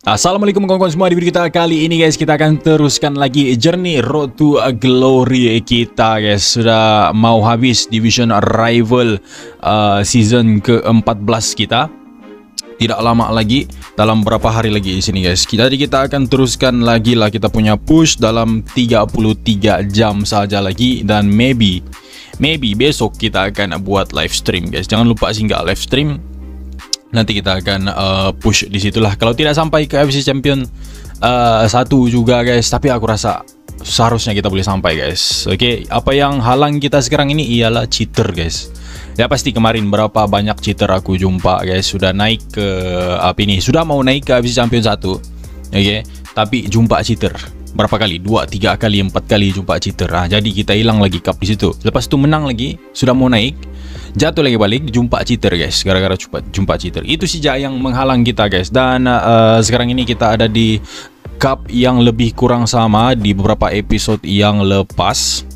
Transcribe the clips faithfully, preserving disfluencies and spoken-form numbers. Assalamualaikum kawan-kawan semua. Di video kita kali ini guys, kita akan teruskan lagi journey Road to Glory kita guys. Sudah mau habis division rival uh, season ke empat belas kita. Tidak lama lagi, dalam berapa hari lagi di sini guys. Jadi kita akan teruskan lagi lah kita punya push dalam tiga puluh tiga jam saja lagi, dan maybe maybe besok kita akan buat live stream guys. Jangan lupa singgah live stream. Nanti kita akan uh, push disitulah. Kalau tidak sampai ke F C Champion uh, satu juga guys, tapi aku rasa seharusnya kita boleh sampai guys. Oke, okay? Apa yang halang kita sekarang ini ialah cheater guys. Ya pasti kemarin berapa banyak cheater aku jumpa guys. Sudah naik ke apa ini, sudah mau naik ke F C Champion satu, oke, okay? Tapi jumpa cheater. Berapa kali? dua, tiga kali, empat kali jumpa cheater. Nah, jadi kita hilang lagi cup di situ. Lepas itu menang lagi, sudah mau naik, jatuh lagi balik, jumpa cheater guys. Gara-gara jumpa, jumpa cheater. Itu saja yang menghalang kita guys. Dan uh, sekarang ini kita ada di cup yang lebih kurang sama di beberapa episode yang lepas.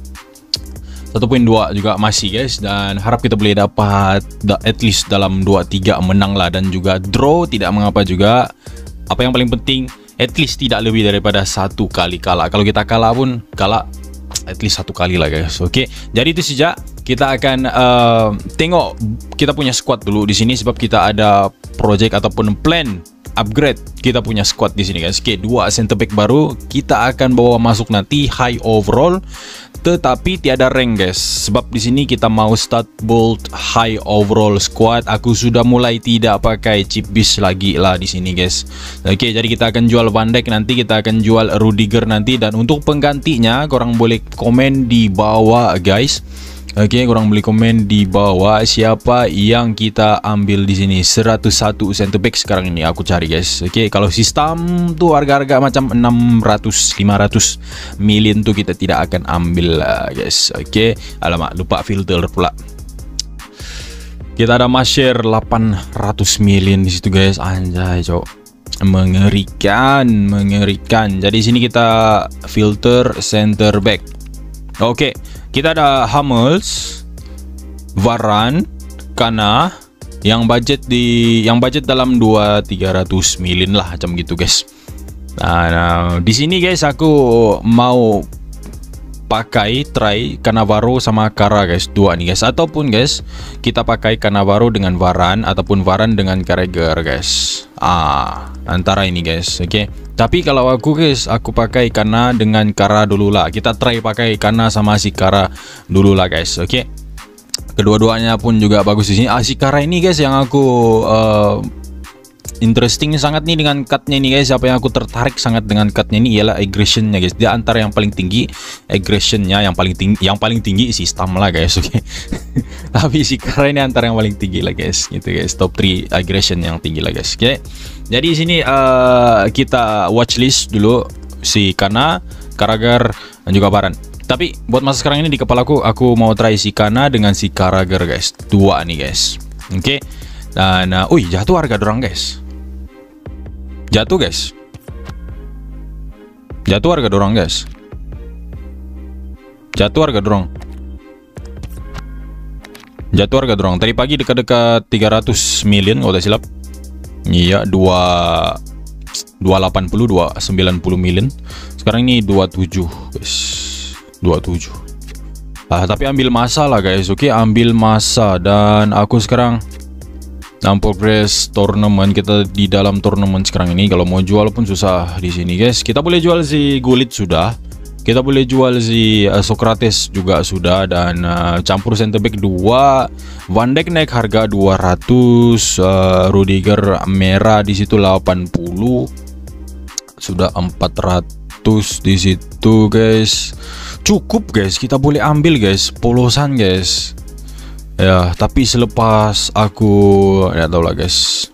satu koma dua juga masih guys, dan harap kita boleh dapat at least dalam dua tiga menang lah, dan juga draw tidak mengapa juga. Apa yang paling penting, at least tidak lebih daripada satu kali kalah. Kalau kita kalah pun, kalah at least satu kali lah guys. Oke, okay? Jadi itu saja. Kita akan uh, tengok kita punya squad dulu di sini, sebab kita ada project ataupun plan upgrade kita punya squad di sini guys. Oke, okay, dua center back baru kita akan bawa masuk nanti high overall, tetapi tiada rank guys, sebab di sini kita mau start bold high overall squad. Aku sudah mulai tidak pakai chip bis lagi lah di sini guys. Oke, okay, jadi kita akan jual Van Dijk nanti, kita akan jual Rudiger nanti, dan untuk penggantinya korang boleh komen di bawah guys. Oke, okay, korang boleh komen di bawah siapa yang kita ambil di sini. seratus satu center back sekarang ini aku cari guys. Oke, okay, kalau sistem tuh harga-harga macam enam ratus, lima ratus million tuh kita tidak akan ambil lah guys. Oke, okay. Alamak, lupa filter pula. Kita ada Masher delapan ratus million di situ guys. Anjay, cok. Mengerikan, mengerikan. Jadi sini kita filter center back. Oke, okay. Kita ada Hummels, Varane, Kana, yang budget di yang budget dalam dua tiga ratus million lah macam gitu guys. Nah, nah di sini guys aku mau pakai try Cannavaro sama Kara guys, dua nih guys, ataupun guys kita pakai Cannavaro dengan Varane ataupun Varane dengan Carragher guys. Ah, antara ini guys. Oke, okay. Tapi kalau aku guys, aku pakai Kana dengan Kara dulu lah. Kita try pakai Kana sama si Kara dulu lah guys. Oke, okay. Kedua-duanya pun juga bagus di sini. Ah, si Kara ini guys yang aku uh, interesting sangat nih dengan cutnya nih guys. Apa yang aku tertarik sangat dengan cutnya ini ialah aggressionnya guys. Dia antara yang paling tinggi aggressionnya, yang paling tinggi, yang paling tinggi sistem lah guys. Oke, okay. Tapi si Kara ini antara yang paling tinggi lah guys, gitu guys. Top tiga aggression yang tinggi lah guys. Oke, okay. Jadi sini uh, kita watchlist dulu si Kana, Carragher, dan juga Varane. Tapi buat masa sekarang ini di kepalaku, aku mau try si Kana dengan si Carragher guys, dua nih guys. Oke, okay. Dan uh, uy, jatuh harga dorang guys. Jatuh guys, jatuh harga dorong guys, jatuh harga dorong, jatuh harga dorong. Tadi pagi dekat-dekat tiga ratus million kalau tidak silap. Iya, dua dua delapan puluh, dua sembilan puluh million. Sekarang ini dua tujuh guys, dua tujuh. Ah, tapi ambil masa lah guys. Oke, okay, ambil masa. Dan aku sekarang progress tournament, kita di dalam tournament sekarang ini. Kalau mau jual pun susah di sini guys. Kita boleh jual si Gulit sudah, kita boleh jual si uh, Socrates juga sudah, dan uh, campur center back dua, Van Dijk naik harga dua ratus, uh, Rudiger merah di situ delapan puluh, sudah empat ratus di situ guys. Cukup guys, kita boleh ambil guys, polosan guys. Ya, tapi selepas aku tidak tahu lah guys.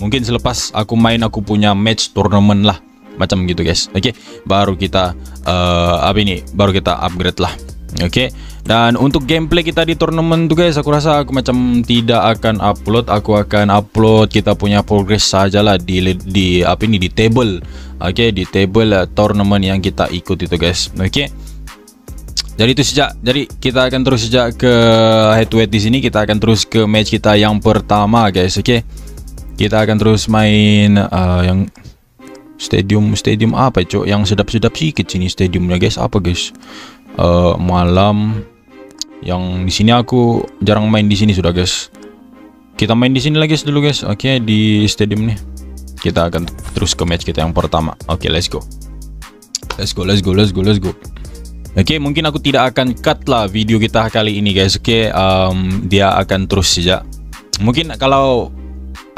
Mungkin selepas aku main, aku punya match turnamen lah, macam gitu guys. Oke, okay. Baru kita uh, apa ini? Baru kita upgrade lah. Oke, okay. Dan untuk gameplay kita di turnamen tuh guys, aku rasa aku macam tidak akan upload. Aku akan upload kita punya progress sajalah di di apa ini di table. Oke, okay. Di table uh, turnamen yang kita ikut itu guys. Oke. Okay. Jadi itu sejak, jadi kita akan terus sejak ke head to head di sini. Kita akan terus ke match kita yang pertama guys. Oke, okay. Kita akan terus main uh, yang Stadium stadium apa cok yang sedap-sedap sikit sini stadiumnya guys, apa guys? Uh, malam yang di sini aku jarang main di sini sudah guys. Kita main di sini lagi guys dulu guys. Oke, okay, di stadium nih. Kita akan terus ke match kita yang pertama. Oke, okay, let's go. Let's go, let's go, let's go, let's go. Oke, okay, mungkin aku tidak akan cut lah video kita kali ini guys. Oke, okay, um, dia akan terus saja. Mungkin kalau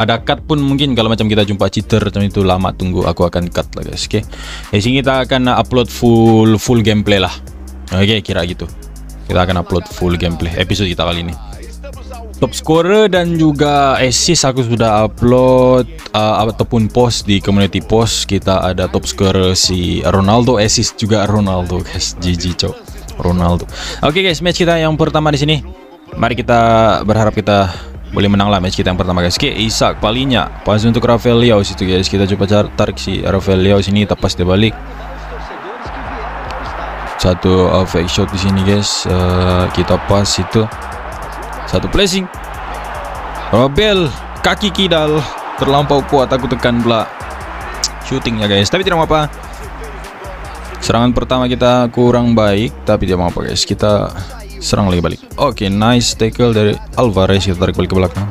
ada cut pun mungkin kalau macam kita jumpa cheater macam itu lama tunggu, aku akan cut lah guys. Oke, okay. Di sini kita akan upload full full gameplay lah. Oke, okay, kira gitu. Kita akan upload full gameplay episode kita kali ini. Top scorer dan juga assist aku sudah upload uh, ataupun post di community post. Kita ada top scorer si Ronaldo, assist juga Ronaldo guys. G G cok Ronaldo. Oke okay, guys, match kita yang pertama di sini. Mari kita berharap kita boleh menang lah match kita yang pertama guys. Oke, Isak palingnya pas untuk Rafael Leão situ guys. Kita coba tarik si Rafael Leão sini, tepas dia balik. Satu uh, fake shot di sini guys. Uh, kita pas situ. Satu placing. Robel kaki kidal terlampau kuat, aku tekan bola. Shootingnya guys, tapi tidak apa-apa. Serangan pertama kita kurang baik, tapi tidak apa-apa guys. Kita serang lagi balik. Oke, okay, nice tackle dari Alvarez. Kita tarik balik ke belakang.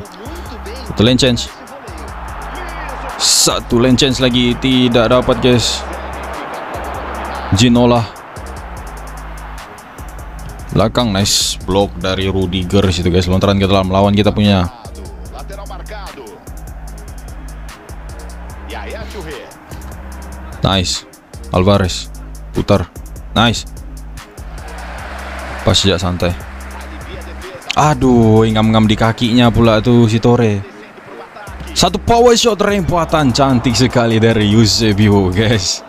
Satu lane change. Satu lane change lagi. Tidak dapat guys. Ginola belakang, nice block dari Rudiger situ guys. Lontaran ke dalam, lawan kita punya. Nice Alvarez. Putar. Nice. Pas sejak santai. Aduh, ingam-ingam di kakinya pula tuh si Tore. Satu power shot rempatan cantik sekali dari Eusébio guys.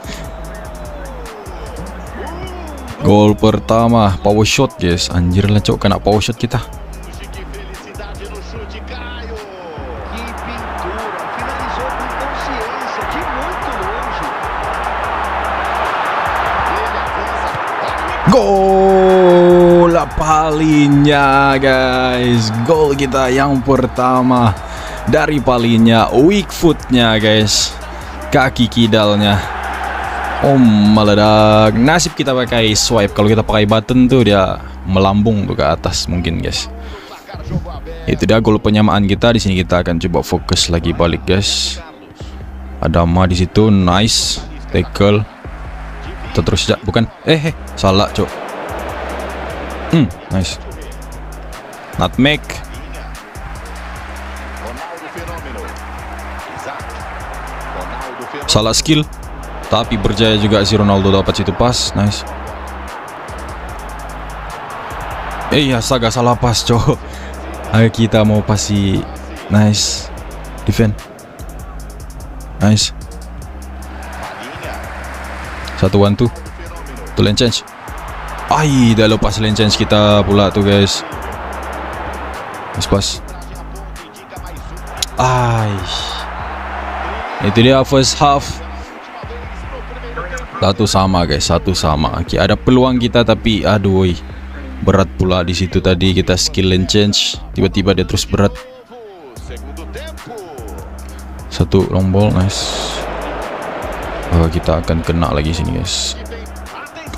Gol pertama power shot guys. Anjir lah cok, kena power shot kita. Gol palingnya guys. Gol kita yang pertama dari palingnya, weak footnya guys, kaki kidalnya. Om meledak. Nasib kita pakai swipe. Kalau kita pakai button tuh dia melambung tuh ke atas mungkin guys. Itu dia gol penyamaan kita. Di sini kita akan coba fokus lagi balik guys. Ada Ma di situ, nice tackle. Terus ya, bukan eh, eh salah cok. Hmm, nice nutmeg. Salah skill, tapi berjaya juga si Ronaldo dapat situ pas, nice. Eh ya, astaga salah pas cok. Ayo kita mau pasi, nice defend, nice. Satu one two, tuh lane change. Ai, dah lepas lane change kita pula tuh guys. Pas pas. Ai, itu dia first half. Satu sama guys, satu sama. Oke, ada peluang kita tapi aduh, woy, berat pula di situ tadi kita skill lane change. Tiba-tiba dia terus berat. Satu long ball, nice. Oh, kita akan kena lagi sini guys.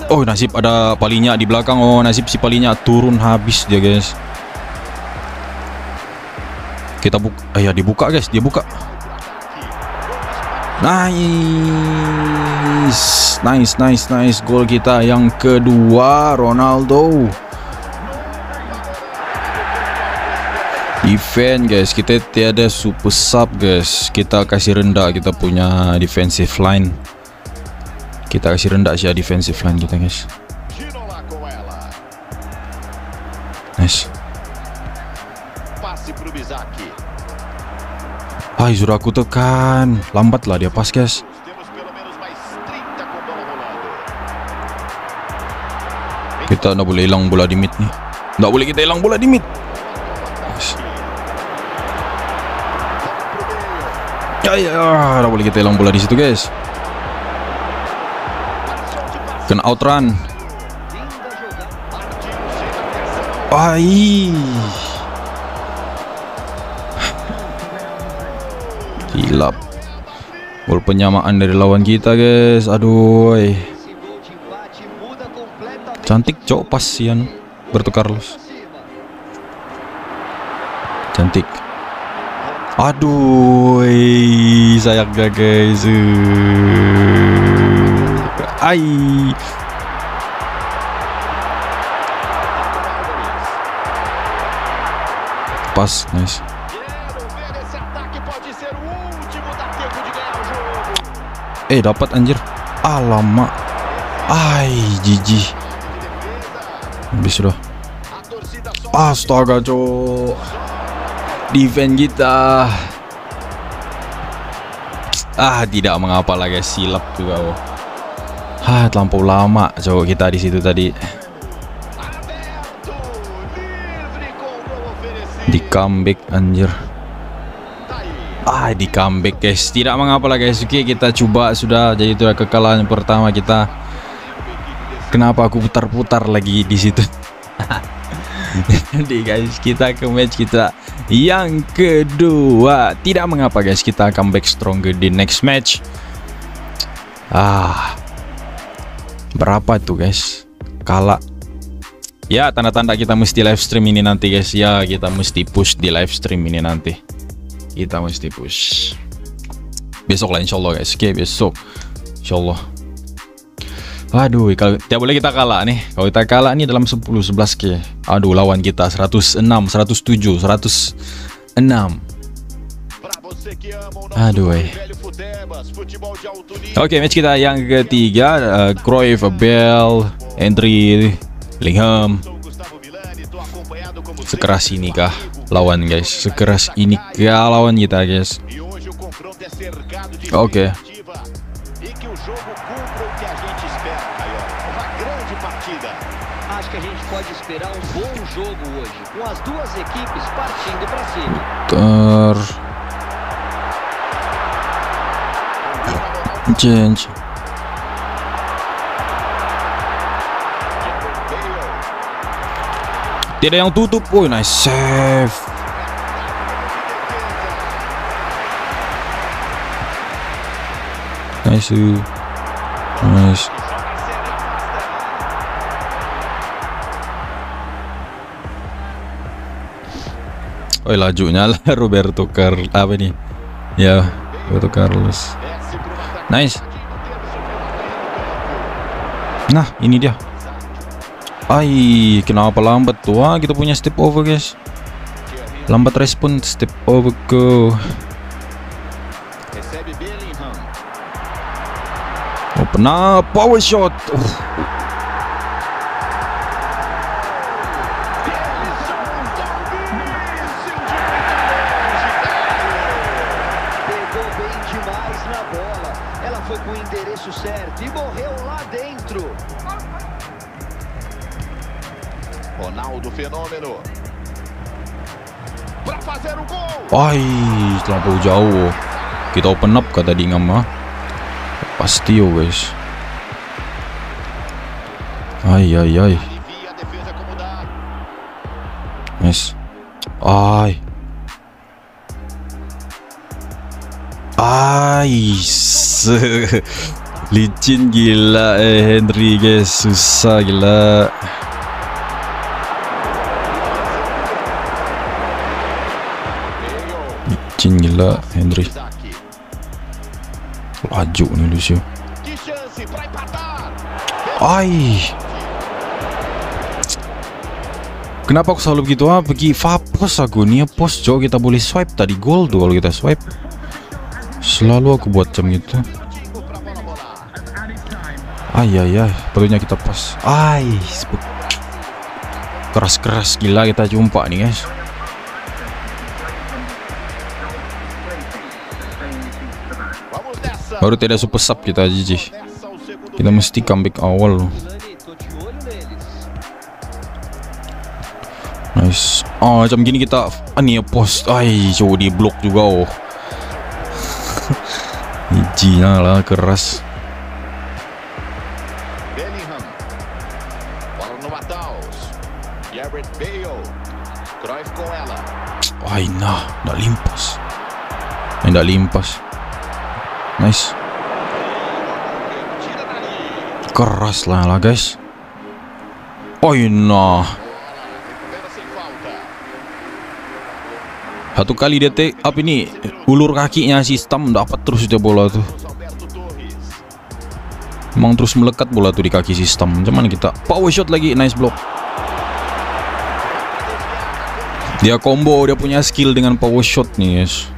Oh, nasib ada palingnya di belakang. Oh, nasib si palingnya turun habis dia guys. Kita buka, eh, ya dibuka guys, dia buka. Nice, nice, nice, nice. Gol kita yang kedua, Ronaldo. Defense guys, kita tiada super sub guys. Kita kasih rendah kita punya defensive line. Kita kasih rendah sih defensive line kita guys. Nice. Ay, sudah aku tekan. Lambat lah dia pas guys. Kita nggak boleh hilang bola di mid nih. Nggak boleh kita hilang bola di mid. Ya, boleh kita hilang bola di situ guys. Kena outrun. Ai. Gila. Gol penyamaan dari lawan kita, guys. Aduh, woy. Cantik cok pasian Roberto Carlos. Cantik. Aduh, woy. Sayang gak, guys. Ai. Pas, nice. Eh, dapat anjir. Alamak. Ai, jijik. Habis sudah. Astaga, cok. Defend kita. Ah, tidak mengapa lah, guys. Silap juga. Oh. Ah, terlampau lama cowok kita di situ tadi. Di comeback anjir. Ah, di comeback, guys. Tidak mengapa lah, guys. Oke, kita coba sudah. Jadi itu kekalahan pertama kita. Kenapa aku putar-putar lagi di situ? Jadi guys, kita ke match kita yang kedua. Tidak mengapa, guys. Kita comeback stronger di next match. Ah. Berapa tuh, guys? Kalah. Ya, tanda-tanda kita mesti live stream ini nanti, guys. Ya, kita mesti push di live stream ini nanti. Kita mesti push besok lah, insya Allah, guys. Oke, besok insya Allah. Aduh, kalau tidak boleh kita kalah nih. Kalau kita kalah nih dalam sepuluh sebelas k. Aduh, lawan kita seratus enam, seratus tujuh, seratus enam. Aduh, eh. Oke, match kita yang ketiga. uh, Cruyff, Bell, Henry, Lingham. Sekeras inikah lawan, guys? Sekeras inikah lawan kita, guys? Oke, okay. Ter change. Tidak yang tutup, oh, nice save. Nice, nice. Oh, lajunya lah Roberto Carlos. Apa ini? Ya, Roberto Carlos. Nice. Nah, ini dia. Ay, kenapa lambat tuh? Wah, kita punya step over, guys. Lambat respon, step over go. Open up, power shot. Uh. Ay, terlalu jauh. Kita open up kata di ngama. Pasti, oh, guys. Ay, ay, ay. Nice. Ay. Ay. Licin gila, eh, Henry, guys. Susah gila. Gila Henry. Laju nih Lucio. Ai. Kenapa aku selalu begitu? Ah, pergi fapos aku nih, pos cok. Kita boleh swipe tadi gol tuh kalau kita swipe. Selalu aku buat jam gitu. Ai ai ai, perlunya kita pas. Ai. Keras-keras gila kita jumpa nih, guys. Baru tidak super sub kita, jijik. Kita mesti comeback awal. Nice. Oh, macam gini kita ane post. Ay, coba di blok juga, oh. Jijinya lah keras. Ay, nah, ndak limpas. Ndak limpas. Nice. Keras lah lah guys. Poin. Satu kali dia take up ini ulur kakinya, sistem dapat terus dia bola tuh. Emang terus melekat bola tuh di kaki sistem. Cuman kita power shot lagi, nice block. Dia combo, dia punya skill dengan power shot nih guys.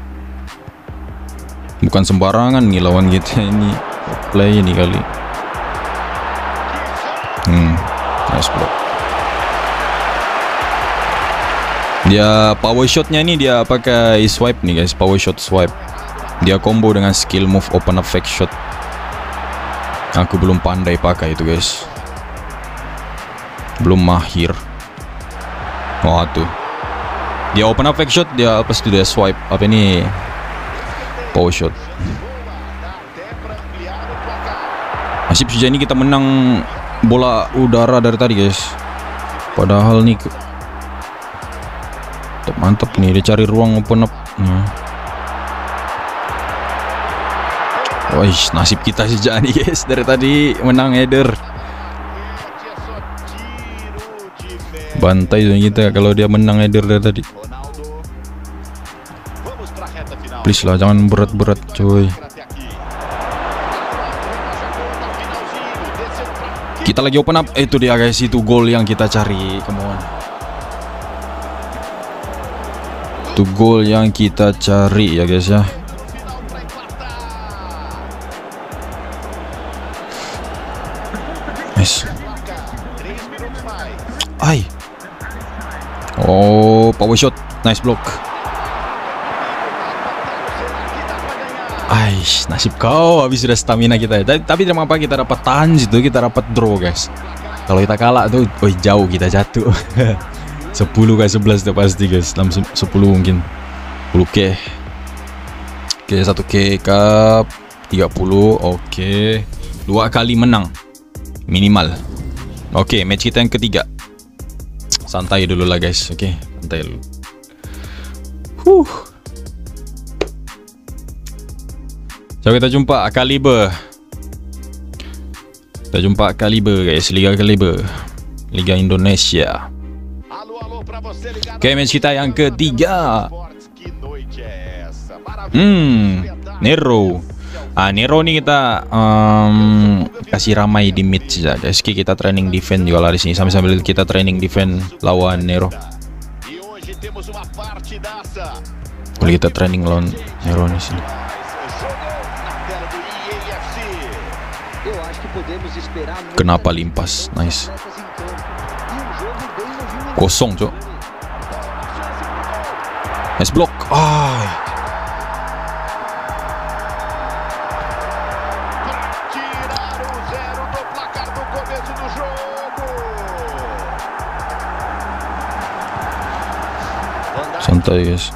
Bukan sembarangan nih lawan kita ini. Play ini kali. Hmm, nice block. Dia power shotnya ini dia pakai swipe nih guys, power shot swipe. Dia combo dengan skill move open up fake shot. Aku belum pandai pakai itu guys, belum mahir. Wah tuh, dia open up fake shot, dia pasti dia swipe apa ini power shot. Nasib sejauh ini kita menang bola udara dari tadi guys. Padahal nih mantap nih, dia cari ruang open up. Wih, nasib kita sejak ini guys, dari tadi menang header. Bantai kita kalau dia menang header dari tadi. Please lah, jangan berat-berat coy. Kita lagi open up, itu dia guys, itu gol yang kita cari. Come on. Itu gol yang kita cari ya guys ya. Nice. Ay. Oh, power shot. Nice block. Ay, nasib kau habis sudah stamina kita. Tapi, tapi jangan apa, kita dapat tahan situ, kita dapat draw guys. Kalau kita kalah tuh, oh jauh kita jatuh. sepuluh ke sebelas udah pasti guys, dalam sepuluh mungkin sepuluh k. Oke, satu k cup tiga puluh. Oke, dua kali menang minimal. Oke, match kita yang ketiga. Santai dulu lah guys. Oke, santai dulu. Huh. Sampai kita jumpa Kaliber. Kita jumpa Kaliber guys, Liga Kaliber, Liga Indonesia. Oke, match kita yang ketiga. Hmm, Nero. Ah, Nero nih kita um, kasih ramai di mid saja guys. Kita training defense juga lah di sini, sambil-sambil kita training defense lawan Nero. Boleh kita training lawan Nero di sini. Kenapa limpas? Nice. Kosong cok. Nice block. Ah. Santai guys.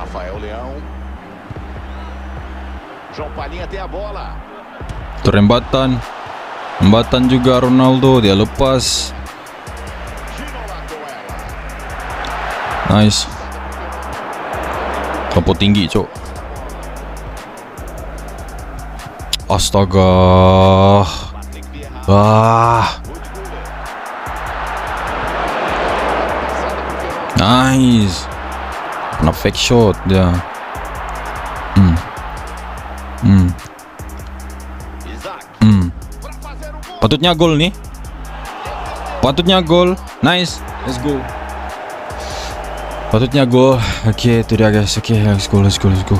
Rafael Leão. Terembatan, rembatan juga Ronaldo, dia lepas. Nice. Tempo tinggi cok. Astaga. Ah. Nice. Kena fake shot dia. Hmm. Hmm. Hmm. Patutnya gol nih. Patutnya gol. Nice. Let's go. Patutnya gol. Oke, okay, itu dia guys. Oke, okay, let's go, let's go, let's go.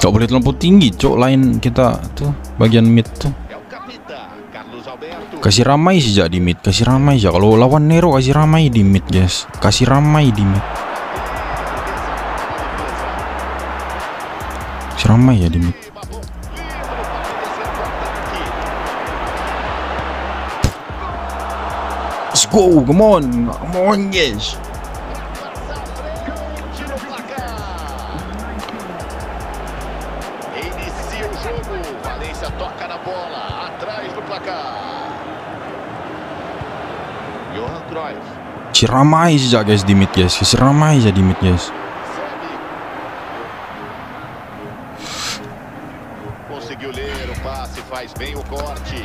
Cok, boleh terlampau tinggi cok, lain kita tuh bagian mid tuh. Kasih ramai sih di mid, kasih ramai aja. Kalau lawan Nero kasih ramai di mid guys. Kasih ramai di mid. Ramai ya di mid. Let's go, come on, come on guys. placar. Johan Cruyff. Siramai saja guys di mid guys. Siramai saja di mid guys. Conseguiu ler o passe, faz bem o corte.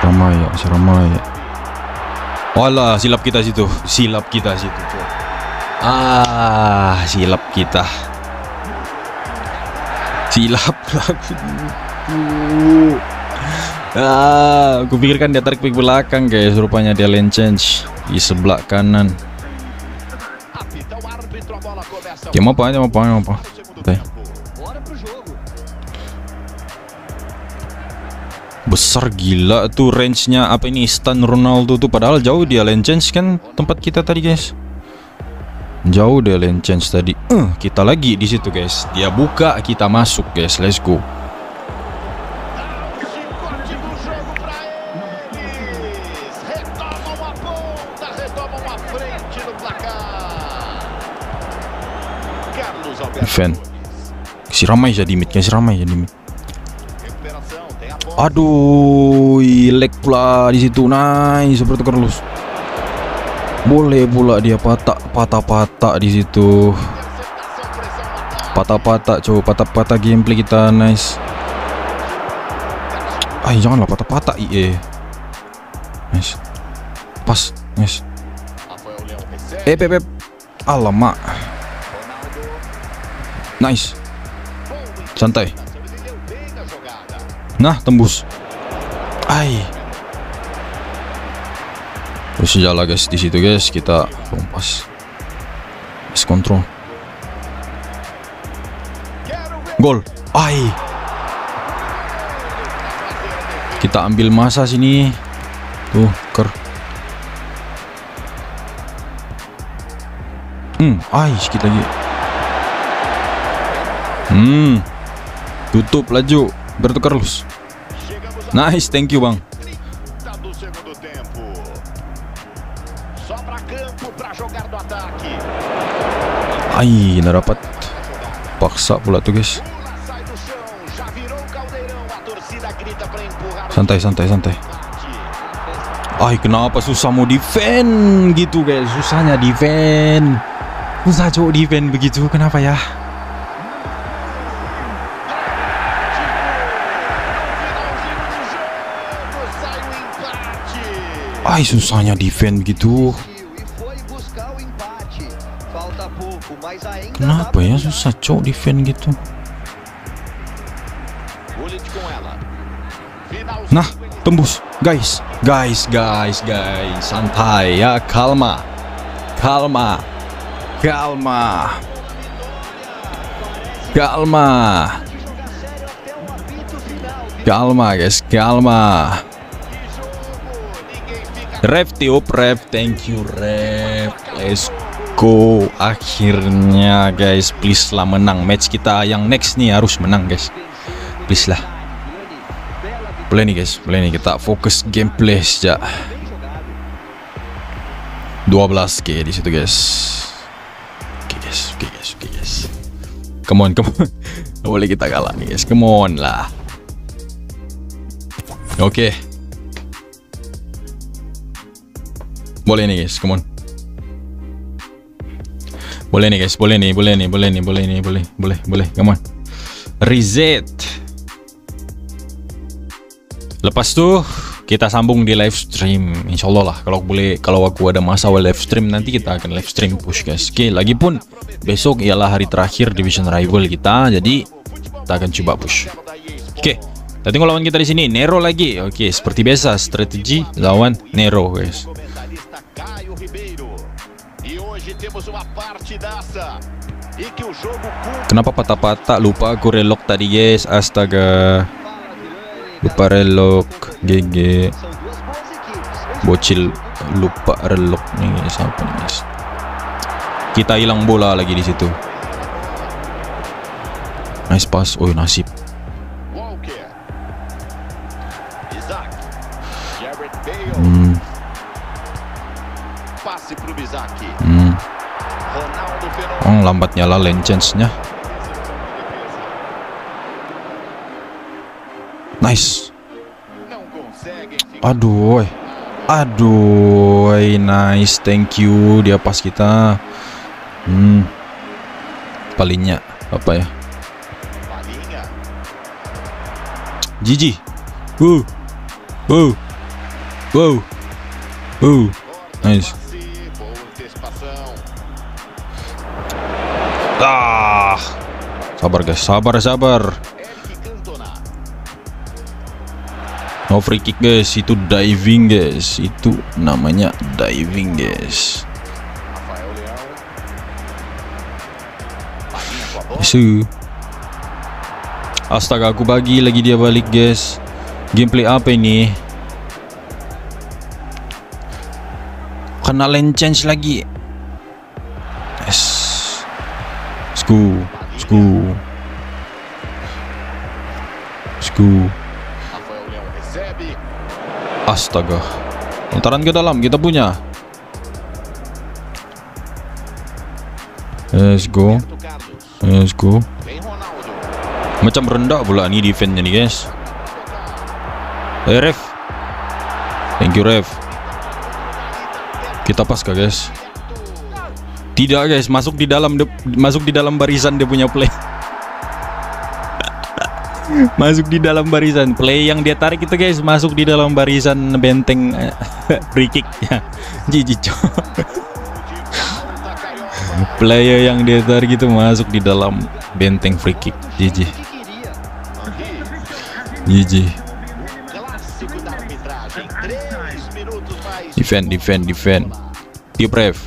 Ramai ya, siramai. Olah, silap kita situ. Silap kita situ. Ah, silap kita. Silap lagi. Ah, aku pikirkan dia tarik pick belakang guys, rupanya dia lane change di sebelah kanan. Ya mau apa, ya mau apa, ya mau apa. Okay. Besar gila tuh range-nya, apa ini stun Ronaldo tuh, padahal jauh dia lane change kan tempat kita tadi guys. Jauh dia lane change tadi. Uh, kita lagi di situ guys. Dia buka, kita masuk guys. Let's go. Fan. Si ramai jadi mid, si ramai jadi mid. Aduh, leg pula di situ. Nice, Roberto Carlos. Boleh pula dia patah, patah-patah di situ. Patah-patah, coba patah-patah gameplay kita. Nice. Ah, janganlah patah-patah I E. Nice. Pas, nice. Eh, pep, pep. Alamak. Nice. Santai. Nah, tembus. Ai. Terus jalan guys di situ guys, kita kompas. Nice control. Gol. Ai. Kita ambil masa sini. Tuh, ker. Hmm, ai, sedikit lagi. Hmm, tutup laju Roberto Carlos. Nice, thank you bang. Ay, nggak dapat. Paksa pula tuh guys. Santai, santai, santai. Ay, kenapa susah mau defend gitu guys? Susahnya defend. Susah cowok defend begitu, kenapa ya? Ay, susahnya defend gitu. Kenapa ya susah cowok defend gitu? Nah, tembus guys, guys, guys, guys, santai ya, kalma, kalma, kalma, kalma, kalma guys, kalma. Ref tiup, ref, thank you ref. Let's go. Akhirnya guys, please lah menang. Match kita yang next nih harus menang guys. Please lah. Play nih guys, play nih, kita fokus gameplay sejak dua belas K di situ guys. Oke okay, guys, oke okay, guys, oke okay, guys. Come on, come on. Boleh kita kalah nih guys. Come on lah. Oke. Okay. Boleh nih guys, come on. Boleh nih guys, boleh nih, boleh nih, boleh nih, boleh nih, boleh, boleh, boleh, come on. Reset. Lepas tuh kita sambung di live stream, insya Allah lah. Kalau boleh, kalau aku ada masa live stream nanti kita akan live stream push guys. Oke, lagipun besok ialah hari terakhir Division Rival kita, jadi kita akan coba push. Oke. Kita tengok lawan kita di sini, Nero lagi. Oke, seperti biasa strategi lawan Nero guys. Kenapa patah-patah? Lupa aku relok tadi guys. Astaga. Lupa relok. G G. Bocil lupa relok nih guys. Apa nih guys? Kita hilang bola lagi di situ. Nice pass. Oh, nasib. Hmm. Hmm. Oh, lambat nyala lane change-nya. Nice. Aduh, aduh, nice, thank you. Dia pas kita. Hmm, palingnya apa ya? G G. Wow, wow, wow, wow, nice. Ah, sabar guys, sabar, sabar. No free kick guys, itu diving guys, itu namanya diving guys. Isu. Astaga, aku bagi lagi dia balik guys. Gameplay apa ini? Kena lane change lagi. Yes. Sku, sku, sku. Astaga, lontaran ke dalam kita punya. Let's go, let's go. Macam rendah pula ni defense-nya nih guys. Eh ref, thank you ref. Kita pas kah guys? Tidak guys, masuk di dalam, masuk di dalam barisan dia punya play. Masuk di dalam barisan play yang dia tarik itu guys, masuk di dalam barisan benteng free kick ya. Jijik coy. Player yang dia tarik itu masuk di dalam benteng free kick. Jijik. Jijik. Defend, defend, defend. Deep ref.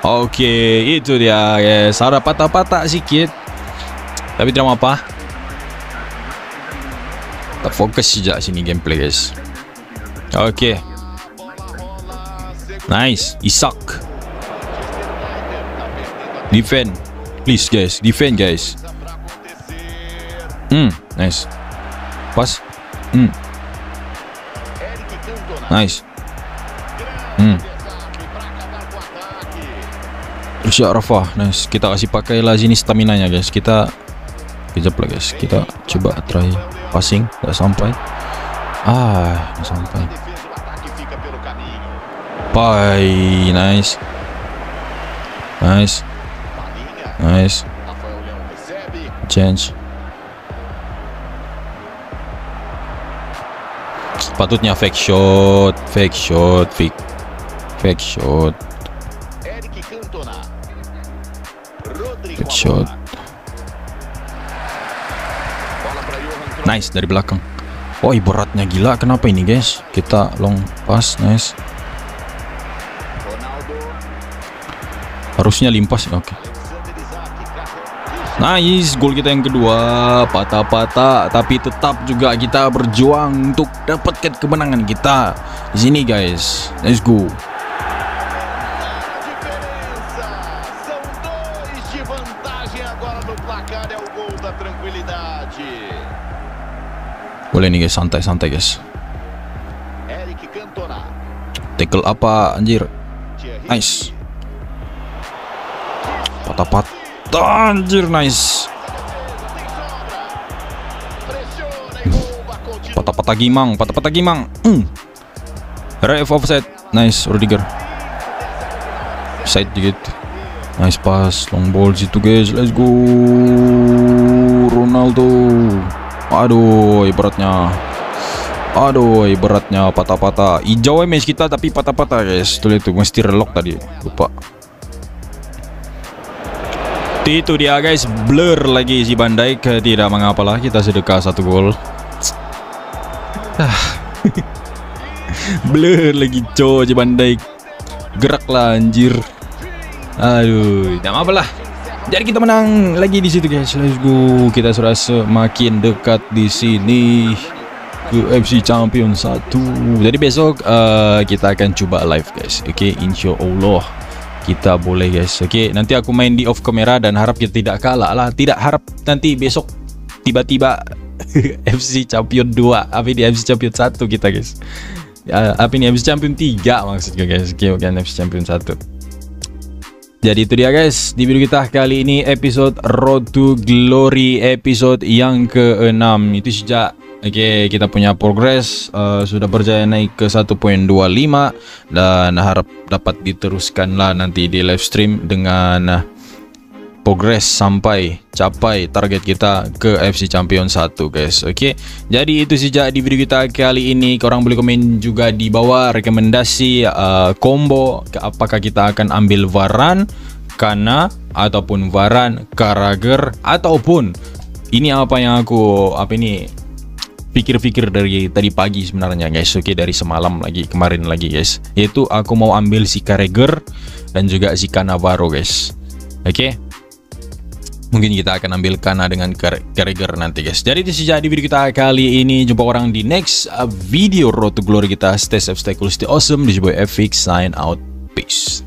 Oke, okay, itu dia guys. Ada patah-patah sedikit. Tapi tidak apa-apa. Fokus sejak sini gameplay guys. Oke, okay. Nice. Isak. Defend please guys, defend guys. Hmm, nice. Pas. Hmm, nice. Hmm, Rusya Rafa. Nice. Kita kasih pakailah sini stamina nya guys. Kita kejap lah guys. Kita coba try passing, tidak sampai. Ah, tidak sampai. Bye, nice, nice, nice. Change. Sepatutnya fake shot, fake shot, fake, fake shot, fake shot. Nice dari belakang. Woi, beratnya gila. Kenapa ini guys? Kita long pass. Nice. Harusnya limpas. Oke, okay. Nice. Gol kita yang kedua. Patah-patah. Tapi tetap juga kita berjuang untuk dapatkan kemenangan kita di sini guys. Let's go. Boleh nih guys, santai-santai guys. Tackle apa anjir? Nice. Patah-patah anjir, nice. Patah-patah gimang, patah-patah gimang. Mm. Ref offside. Nice, Rudiger. Side dikit. Nice pass, long ball situ guys. Let's go. Ronaldo. Aduh, beratnya. Aduh, beratnya patah-patah. Hijau M S kita tapi patah-patah guys. Tuh itu mesti relok tadi. Lupa. Itu dia guys, blur lagi si Van Dijk. Tidak mengapa lah, kita sedekah satu gol. Blur lagi coy si Van Dijk. Geraklah anjir. Aduh, tidak apa lah. Jadi kita menang lagi di situ guys. Let's go. Kita sudah semakin dekat di sini U F C Champion satu. Jadi besok uh, kita akan coba live guys. Oke, okay, insya Allah kita boleh guys. Oke, okay, nanti aku main di off kamera dan harap kita tidak kalah lah. Tidak harap nanti besok tiba-tiba F C Champion dua, tapi di F C Champion satu kita guys. Uh, apa ini F C Champion tiga maksudnya guys. Oke, okay, bukan F C Champion satu. Jadi itu dia guys, di video kita kali ini episode Road to Glory episode yang keenam. Itu sejak Oke, kita punya progres uh, sudah berjaya naik ke satu koma dua lima dan harap dapat diteruskan lah nanti di live stream dengan uh, progres sampai capai target kita ke F C Champions satu, guys. Oke, jadi itu saja di video kita kali ini. Korang boleh komen juga di bawah rekomendasi uh, combo apakah kita akan ambil Varane, Kana ataupun Varane, Carragher ataupun ini apa yang aku apa ini pikir-pikir dari tadi pagi sebenarnya, guys. Oke, dari semalam lagi kemarin lagi, guys. Yaitu aku mau ambil si Carragher dan juga si Cannavaro, guys. Oke. Mungkin kita akan ambil Kana dengan Carragher nanti, guys. Jadi itu saja di video kita kali ini. Jumpa orang di next video Road to Glory kita. Stay safe, stay cool, stay awesome. Dijiboy Fx sign out. Peace.